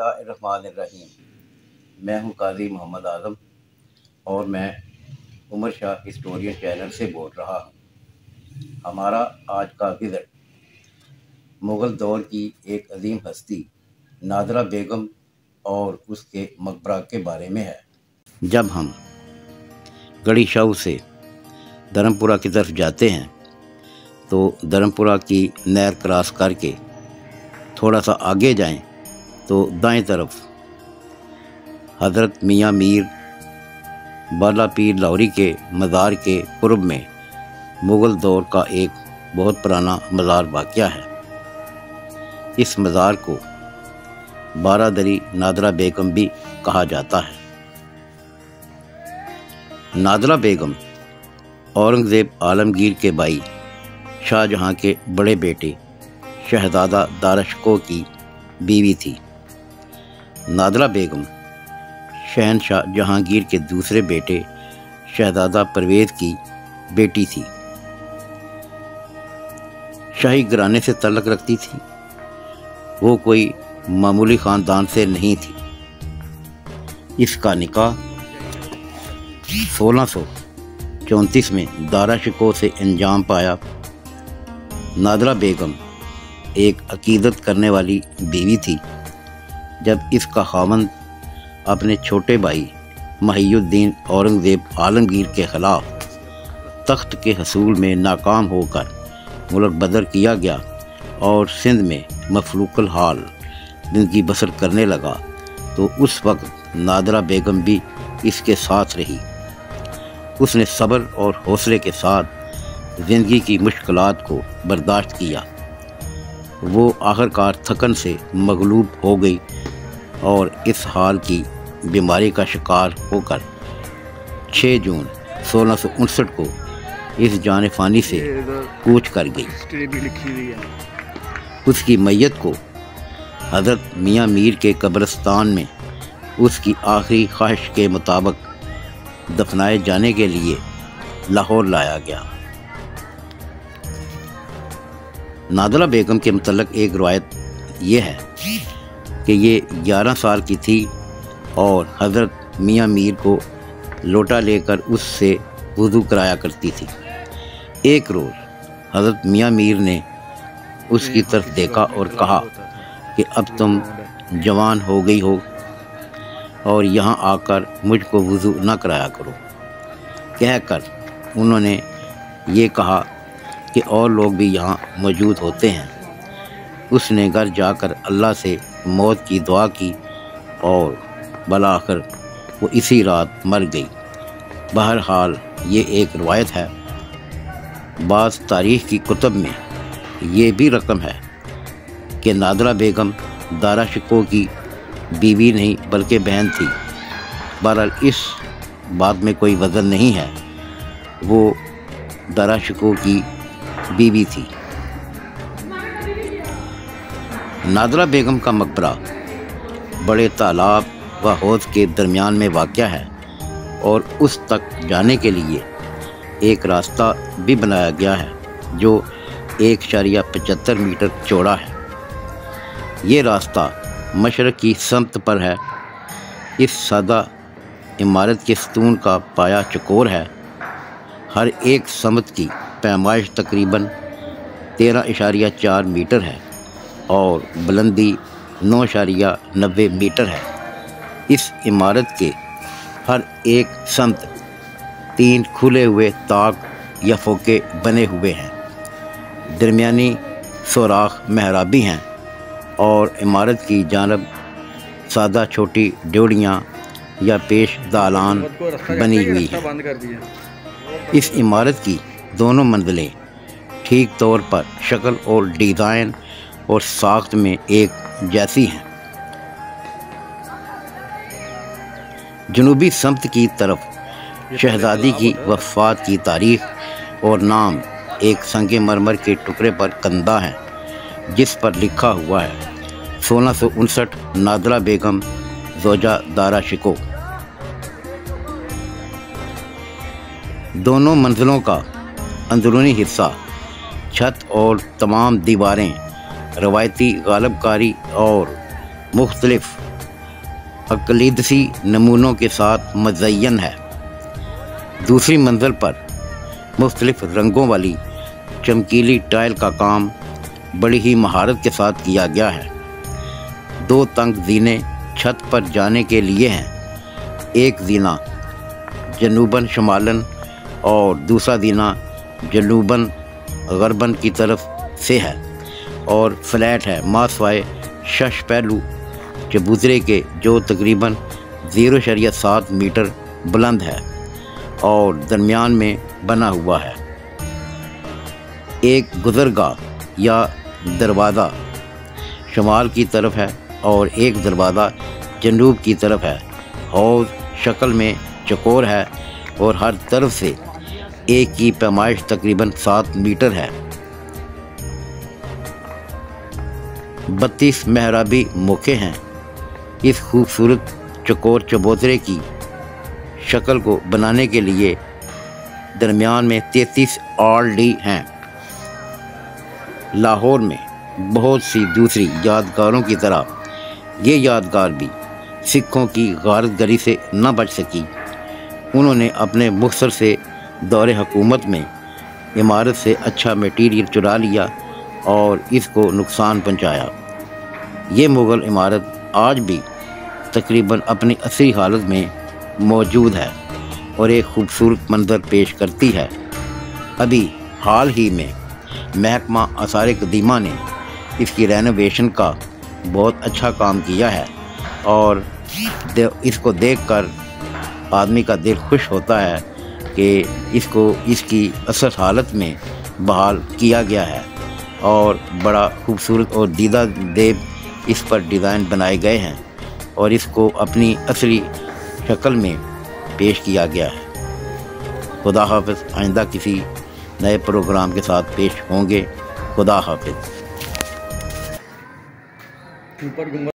बिस्मिल्लाहिर्रहमानिर्रहीम। मैं हूँ काजी मोहम्मद आजम और मैं उमर शाह हिस्टोरियन चैनल से बोल रहा हूँ। हमारा आज का विज़िट मुग़ल दौर की एक अजीम हस्ती नादिरा बेगम और उसके मकबरा के बारे में है। जब हम गड़ी शाह से धर्मपुरा की तरफ जाते हैं तो धर्मपुरा की नहर क्रॉस करके थोड़ा सा आगे जाएं तो दाएं तरफ हज़रत मियाँ मीर बाला पीर लाहौरी के मज़ार के क़ुर्ब में मुग़ल दौर का एक बहुत पुराना मज़ार वाक़या है। इस मज़ार को बारादरी नादिरा बेगम भी कहा जाता है। नादिरा बेगम औरंगज़ेब आलमगीर के भाई शाहजहाँ के बड़े बेटे शहज़ादा दारा शिकोह की बीवी थी। नादिरा बेगम शहनशाह जहांगीर के दूसरे बेटे शहजादा परवेज की बेटी थी। शाही घराने से तल्लक रखती थी। वो कोई मामूली ख़ानदान से नहीं थी। इसका निकाह 1634 में दारा शिकोह से अंजाम पाया। नादिरा बेगम एक अकीदत करने वाली बीवी थी। जब इसका खामन अपने छोटे भाई महीउद्दीन औरंगज़ेब आलमगीर के ख़िलाफ़ तख्त के हसूल में नाकाम होकर मुल्क बदर किया गया और सिंध में मफलूकुल हाल जिंदगी बसर करने लगा तो उस वक्त नादिरा बेगम भी इसके साथ रही। उसने सब्र और हौसले के साथ ज़िंदगी की मुश्किलात को बर्दाश्त किया। वो आखिरकार थकन से मगलूब हो गई और इस हाल की बीमारी का शिकार होकर 6 जून 1659 को इस जान फ़ानी से कूच कर गई। उसकी मैयत को हज़रत मियाँ मीर के कब्रिस्तान में उसकी आखिरी ख्वाहिश के मुताबिक दफनाए जाने के लिए लाहौर लाया गया। नादिरा बेगम के मतलब एक रवायत यह है कि ये 11 साल की थी और हज़रत मियाँ मीर को लोटा लेकर उससे वुज़ू कराया करती थी। एक रोज़ हज़रत मियाँ मीर ने उसकी तरफ देखा और कहा कि अब तुम जवान हो गई हो और यहाँ आकर मुझको वुज़ू ना कराया करो। कहकर उन्होंने ये कहा कि और लोग भी यहाँ मौजूद होते हैं। उसने घर जाकर अल्लाह से मौत की दुआ की और भला आखिर वो इसी रात मर गई। बहरहाल ये एक रवायत है। बास तारीख़ की कुतब में ये भी रकम है कि नादिरा बेगम दारा शिकोह की बीवी नहीं बल्कि बहन थी। बहरहाल इस बात में कोई वज़न नहीं है। वो दारा शिकोह की बीवी थी। नादिरा बेगम का मकबरा बड़े तालाब व हौज के दरमियान में वाक़या है और उस तक जाने के लिए एक रास्ता भी बनाया गया है जो 1.75 मीटर चौड़ा है। ये रास्ता मशरक़ की समत पर है। इस सादा इमारत के सतून का पाया चकोर है। हर एक समत की पैमाइश तकरीबन 13.4 मीटर है और बुलंदी 9.90 मीटर है। इस इमारत के हर एक समत 3 खुले हुए ताक या फोके बने हुए हैं। दरमियानी सोराख मेहराबी हैं और इमारत की जानब सादा छोटी ड्योढ़ियाँ या पेश दालान बनी हुई है। इस इमारत की दोनों मंजिलें ठीक तौर पर शक्ल और डिज़ाइन और साख्त में एक जैसी हैं। जनूबी समत की तरफ शहज़ादी की वफ़ात की तारीख़ और नाम एक संगे मरमर के टुकड़े पर कंदा है जिस पर लिखा हुआ है 1659 नादिरा बेगम ज़ोजा दारा शिकोह। दोनों मंजिलों का अंदरूनी हिस्सा छत और तमाम दीवारें रवायती गालबकारी और मुख्तलिफ अकलीदसी नमूनों के साथ मज़य्यन है। दूसरी मंजिल पर मुख्तलिफ रंगों वाली चमकीली टाइल का काम बड़ी ही महारत के साथ किया गया है। दो तंग जीने छत पर जाने के लिए हैं, एक जीना जनूबन शुमालन और दूसरा जीना जनूबन गरबन की तरफ से है और फ्लैट है मासवाए शश पहलू चबूतरे के जो तकरीबन 0.7 मीटर बुलंद है और दरमियान में बना हुआ है। एक गुजरगाह या दरवाज़ा शुमाल की तरफ है और एक दरवाज़ा जनूब की तरफ है। हौज शक्ल में चकोर है और हर तरफ से एक की पैमाइश तकरीबन 7 मीटर है। 32 मेहराबी मौके हैं। इस खूबसूरत चकोर चबूतरे की शक्ल को बनाने के लिए दरमियान में 33 ऑलडी हैं। लाहौर में बहुत सी दूसरी यादगारों की तरह ये यादगार भी सिखों की गारतगरी से न बच सकी। उन्होंने अपने मुख्तर से दौरे हुकूमत में इमारत से अच्छा मटीरियल चुरा लिया और इसको नुकसान पहुँचाया। ये मुग़ल इमारत आज भी तकरीबन अपनी असली हालत में मौजूद है और एक ख़ूबसूरत मंजर पेश करती है। अभी हाल ही में महकमा आसारे क़दीमा ने इसकी रेनोवेशन का बहुत अच्छा काम किया है और इसको देखकर आदमी का दिल खुश होता है कि इसको इसकी असल हालत में बहाल किया गया है और बड़ा खूबसूरत और दीदा देव इस पर डिज़ाइन बनाए गए हैं और इसको अपनी असली शक्ल में पेश किया गया है। खुदा हाफ़िज़, आइंदा किसी नए प्रोग्राम के साथ पेश होंगे। खुदा हाफिज़।